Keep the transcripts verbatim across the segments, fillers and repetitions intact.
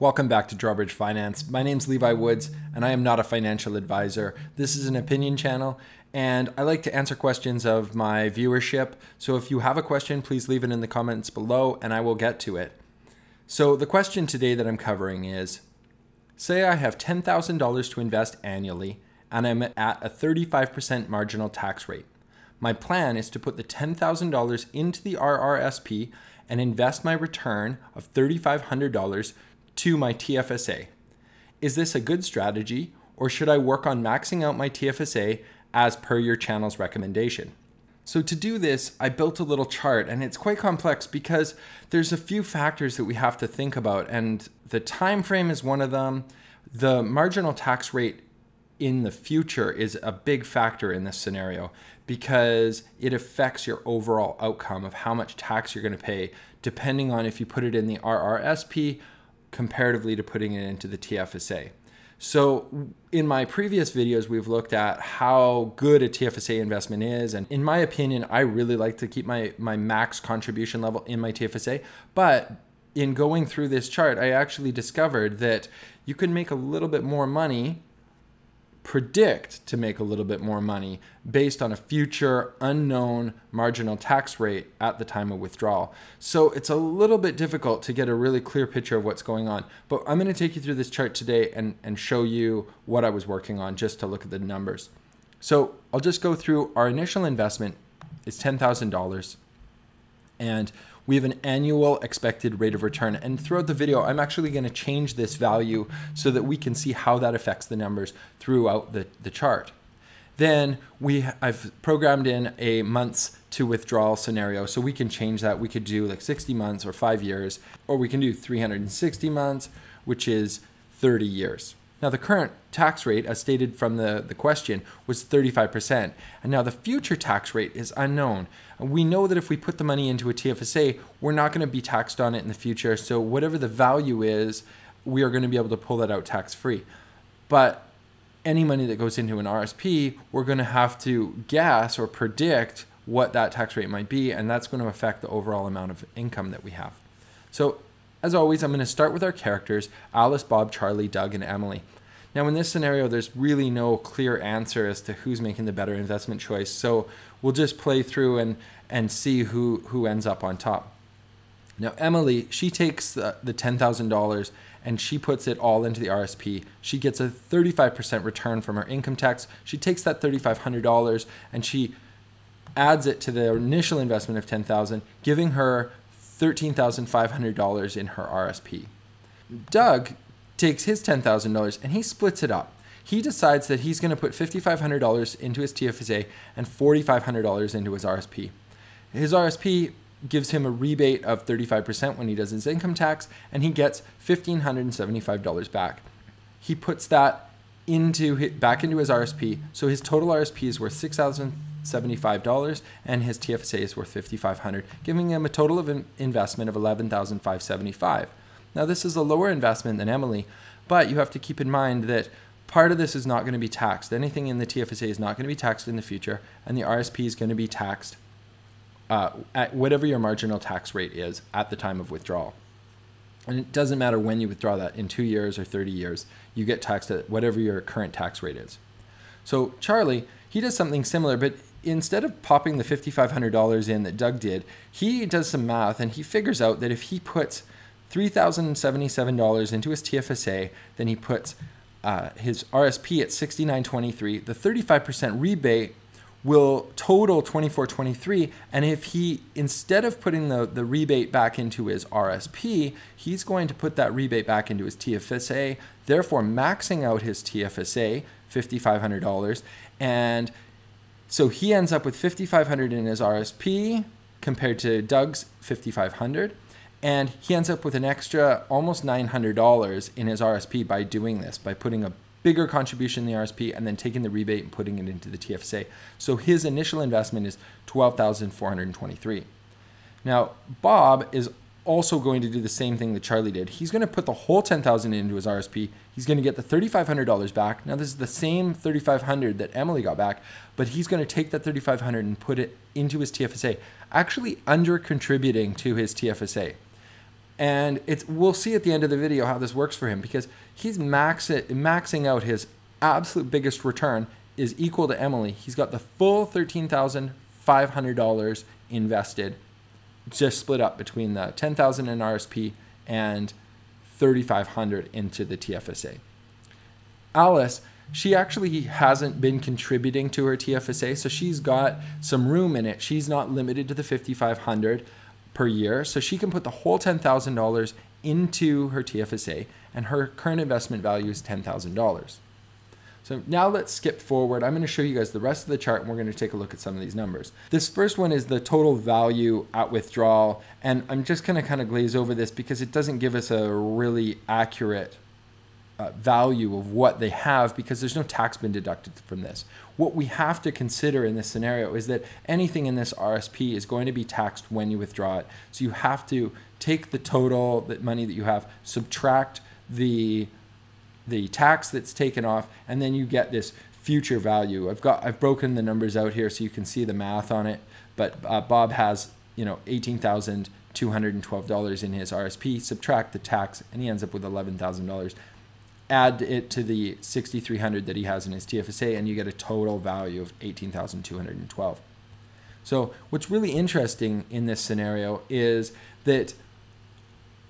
Welcome back to Drawbridge Finance. My name's Levi Woods, and I am not a financial advisor. This is an opinion channel, and I like to answer questions of my viewership. So if you have a question, please leave it in the comments below, and I will get to it. So the question today that I'm covering is, say I have ten thousand dollars to invest annually, and I'm at a thirty-five percent marginal tax rate. My plan is to put the ten thousand dollars into the R R S P and invest my return of thirty-five hundred dollars to my T F S A. Is this a good strategy, or should I work on maxing out my T F S A as per your channel's recommendation? So to do this, I built a little chart, and it's quite complex because there's a few factors that we have to think about, and the time frame is one of them. The marginal tax rate in the future is a big factor in this scenario because it affects your overall outcome of how much tax you're going to pay depending on if you put it in the R R S P comparatively to putting it into the T F S A. So in my previous videos, we've looked at how good a T F S A investment is. And in my opinion, I really like to keep my, my max contribution level in my T F S A. But in going through this chart, I actually discovered that you can make a little bit more money, predict to make a little bit more money based on a future unknown marginal tax rate at the time of withdrawal. So it's a little bit difficult to get a really clear picture of what's going on, but I'm going to take you through this chart today and, and show you what I was working on just to look at the numbers. So I'll just go through our initial investment. It's ten thousand dollars, and we have an annual expected rate of return. And throughout the video, I'm actually going to change this value so that we can see how that affects the numbers throughout the, the chart. Then we, I've programmed in a months to withdrawal scenario, so we can change that. We could do like sixty months or five years, or we can do three hundred sixty months, which is thirty years. Now, the current tax rate, as stated from the, the question, was thirty-five percent. And now the future tax rate is unknown. We know that if we put the money into a T F S A, we're not going to be taxed on it in the future. So whatever the value is, we are going to be able to pull that out tax-free. But any money that goes into an R R S P, we're going to have to guess or predict what that tax rate might be, and that's going to affect the overall amount of income that we have. So, as always, I'm going to start with our characters, Alice, Bob, Charlie, Doug, and Emily. Now, in this scenario, there's really no clear answer as to who's making the better investment choice, so we'll just play through and, and see who, who ends up on top. Now, Emily, she takes the, the ten thousand dollars and she puts it all into the R R S P. She gets a thirty-five percent return from her income tax. She takes that thirty-five hundred dollars and she adds it to the initial investment of ten thousand dollars, giving her thirteen thousand five hundred dollars in her R R S P. Doug takes his ten thousand dollars and he splits it up. He decides that he's going to put fifty-five hundred dollars into his T F S A and forty-five hundred dollars into his R R S P. His R R S P gives him a rebate of thirty-five percent when he does his income tax, and he gets one thousand five hundred seventy-five dollars back. He puts that into his, back into his R R S P, so his total R R S P is worth six thousand seventy-five dollars, and his T F S A is worth fifty-five hundred dollars, giving him a total of an investment of eleven thousand five hundred seventy-five dollars. Now, this is a lower investment than Emily, but you have to keep in mind that part of this is not going to be taxed. Anything in the T F S A is not going to be taxed in the future, and the R R S P is going to be taxed uh, at whatever your marginal tax rate is at the time of withdrawal. And it doesn't matter when you withdraw that, in two years or thirty years, you get taxed at whatever your current tax rate is. So Charlie, he does something similar, but instead of popping the fifty-five hundred dollars in that Doug did, he does some math and he figures out that if he puts three thousand seventy-seven dollars into his T F S A, then he puts uh, his R R S P at sixty-nine twenty-three, the thirty-five percent rebate will total twenty-four twenty-three, and if he, instead of putting the, the rebate back into his R R S P, he's going to put that rebate back into his T F S A, therefore maxing out his T F S A, fifty-five hundred dollars, and so he ends up with fifty-five hundred dollars in his R R S P compared to Doug's fifty-five hundred dollars, and he ends up with an extra almost nine hundred dollars in his R R S P by doing this, by putting a bigger contribution in the R R S P and then taking the rebate and putting it into the T F S A. So his initial investment is twelve thousand four hundred twenty-three dollars. Now, Bob is also going to do the same thing that Charlie did. He's going to put the whole ten thousand dollars into his R R S P. He's going to get the thirty-five hundred dollars back. Now, this is the same thirty-five hundred dollars that Emily got back, but he's going to take that thirty-five hundred dollars and put it into his T F S A, actually under contributing to his T F S A. And it's, we'll see at the end of the video how this works for him, because he's max, maxing out his absolute biggest return is equal to Emily. He's got the full thirteen thousand five hundred dollars invested, just split up between the ten thousand dollars in R S P and thirty-five hundred dollars into the T F S A. Alice, she actually hasn't been contributing to her T F S A, so she's got some room in it. She's not limited to the fifty-five hundred dollars per year, so she can put the whole ten thousand dollars into her T F S A, and her current investment value is ten thousand dollars. So now let's skip forward. I'm going to show you guys the rest of the chart, and we're going to take a look at some of these numbers. This first one is the total value at withdrawal, and I'm just going to kind of glaze over this because it doesn't give us a really accurate uh, value of what they have, because there's no tax been deducted from this. What we have to consider in this scenario is that anything in this R S P is going to be taxed when you withdraw it. So you have to take the total, the money that you have, subtract the the tax that's taken off, and then you get this future value. I've got, I've broken the numbers out here so you can see the math on it, but uh, Bob has, you know, eighteen thousand two hundred twelve dollars in his R S P, subtract the tax, and he ends up with eleven thousand dollars. Add it to the sixty-three hundred dollars that he has in his T F S A, and you get a total value of eighteen thousand two hundred twelve dollars. So what's really interesting in this scenario is that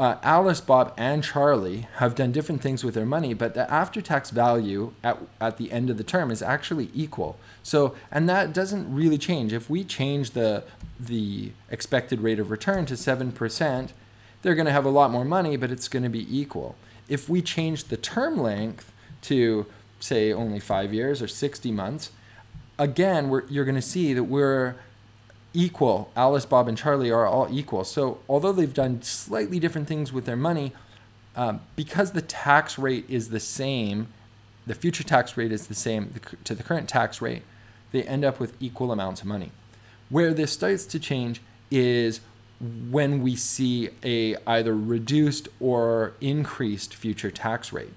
Uh, Alice, Bob, and Charlie have done different things with their money, but the after-tax value at, at the end of the term is actually equal. So, and that doesn't really change. If we change the, the expected rate of return to seven percent, they're going to have a lot more money, but it's going to be equal. If we change the term length to, say, only five years or sixty months, again, we're, you're going to see that we're equal. Alice, Bob, and Charlie are all equal. So although they've done slightly different things with their money, um, because the tax rate is the same, the future tax rate is the same to the current tax rate, they end up with equal amounts of money. Where this starts to change is when we see a either reduced or increased future tax rate.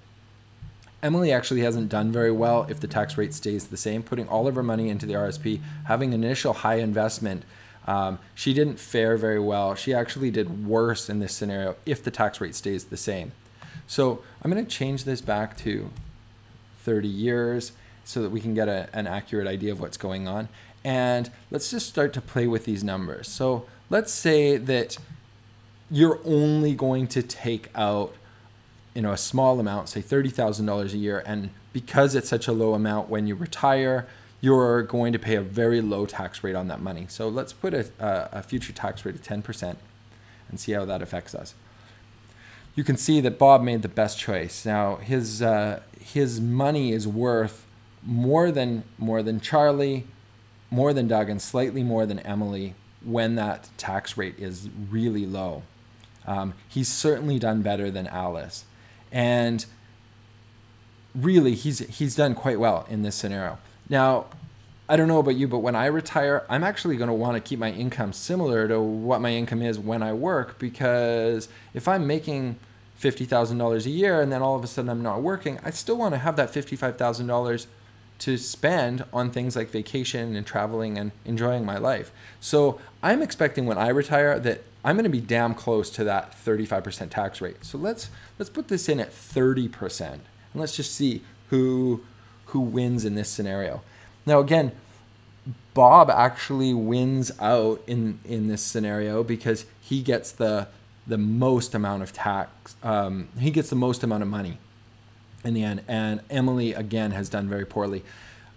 Emily actually hasn't done very well if the tax rate stays the same, putting all of her money into the R S P, having an initial high investment. Um, she didn't fare very well. She actually did worse in this scenario if the tax rate stays the same. So I'm going to change this back to thirty years so that we can get a, an accurate idea of what's going on. And let's just start to play with these numbers. So let's say that you're only going to take out, you know, a small amount, say thirty thousand dollars a year, and because it's such a low amount when you retire, you're going to pay a very low tax rate on that money. So let's put a, a future tax rate of ten percent and see how that affects us. You can see that Bob made the best choice. Now his uh, his money is worth more than more than Charlie, more than Doug, and slightly more than Emily when that tax rate is really low. Um, he's certainly done better than Alice. And really, he's he's done quite well in this scenario. Now, I don't know about you, but when I retire, I'm actually going to want to keep my income similar to what my income is when I work, because if I'm making fifty thousand dollars a year and then all of a sudden I'm not working, I still want to have that fifty-five thousand dollars to spend on things like vacation and traveling and enjoying my life. So I'm expecting when I retire that I'm going to be damn close to that thirty-five percent tax rate. So let's let's put this in at thirty percent, and let's just see who who wins in this scenario. Now again, Bob actually wins out in in this scenario because he gets the the most amount of tax. Um, he gets the most amount of money in the end, and Emily again has done very poorly.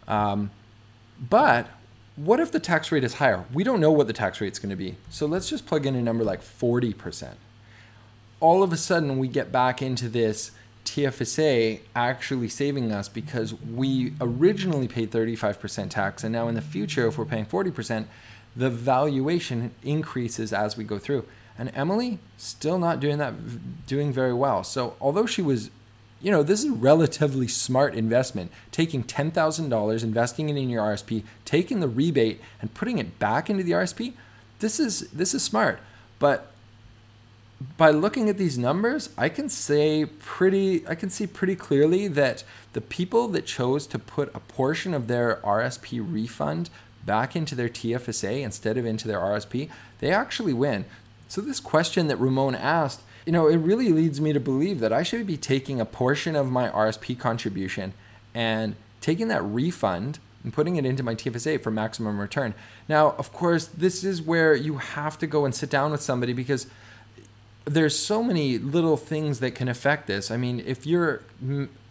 Um, but what if the tax rate is higher? We don't know what the tax rate is going to be. So let's just plug in a number like forty percent. All of a sudden, we get back into this T F S A actually saving us, because we originally paid thirty-five percent tax. And now in the future, if we're paying forty percent, the valuation increases as we go through. And Emily still not doing that, doing very well. So although she was, you know, this is a relatively smart investment, taking ten thousand dollars, investing it in your R S P, taking the rebate and putting it back into the R S P. This is, this is smart. But by looking at these numbers, I can say pretty, I can see pretty clearly that the people that chose to put a portion of their R S P refund back into their T F S A instead of into their R S P, they actually win. So this question that Ramon asked you know, it really leads me to believe that I should be taking a portion of my R S P contribution and taking that refund and putting it into my T F S A for maximum return. Now, of course, this is where you have to go and sit down with somebody, because there's so many little things that can affect this. I mean, if you're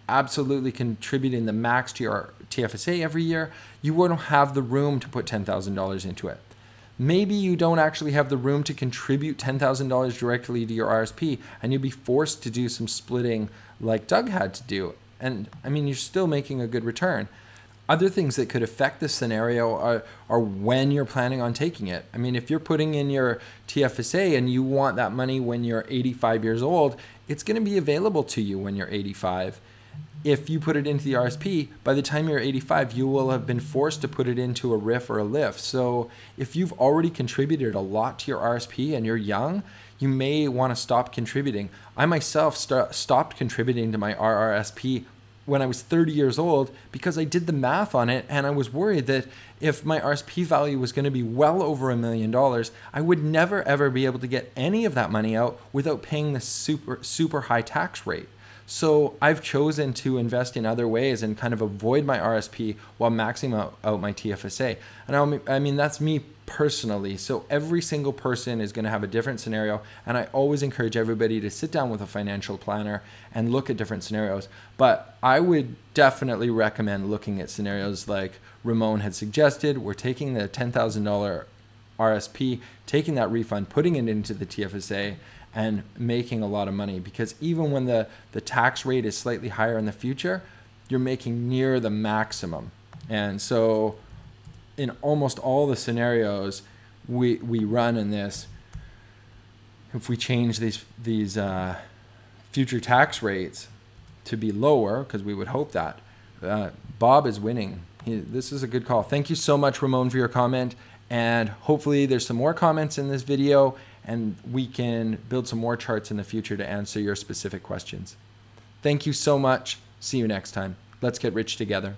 absolutely contributing the max to your T F S A every year, you wouldn't have the room to put ten thousand dollars into it. Maybe you don't actually have the room to contribute ten thousand dollars directly to your R S P, and you'd be forced to do some splitting like Doug had to do. And I mean, you're still making a good return. Other things that could affect this scenario are, are when you're planning on taking it. I mean, if you're putting in your T F S A and you want that money when you're eighty-five years old, it's gonna be available to you when you're eighty-five. If you put it into the R S P, by the time you're eighty-five, you will have been forced to put it into a R I F or a L I F. So if you've already contributed a lot to your R S P and you're young, you may wanna stop contributing. I myself st- stopped contributing to my R R S P when I was thirty years old, because I did the math on it and I was worried that if my R S P value was gonna be well over a million dollars, I would never ever be able to get any of that money out without paying the super, super high tax rate. So I've chosen to invest in other ways and kind of avoid my R S P while maxing out, out my T F S A. And I'll, I mean, that's me personally. So every single person is gonna have a different scenario. And I always encourage everybody to sit down with a financial planner and look at different scenarios. But I would definitely recommend looking at scenarios like Ramon had suggested. We're taking the ten thousand dollar R S P, taking that refund, putting it into the T F S A, and making a lot of money, because even when the, the tax rate is slightly higher in the future, you're making near the maximum. And so in almost all the scenarios we, we run in this, if we change these, these uh, future tax rates to be lower, because we would hope that, uh, Bob is winning. He, this is a good call. Thank you so much, Ramon, for your comment. And hopefully there's some more comments in this video, and we can build some more charts in the future to answer your specific questions. Thank you so much. See you next time. Let's get rich together.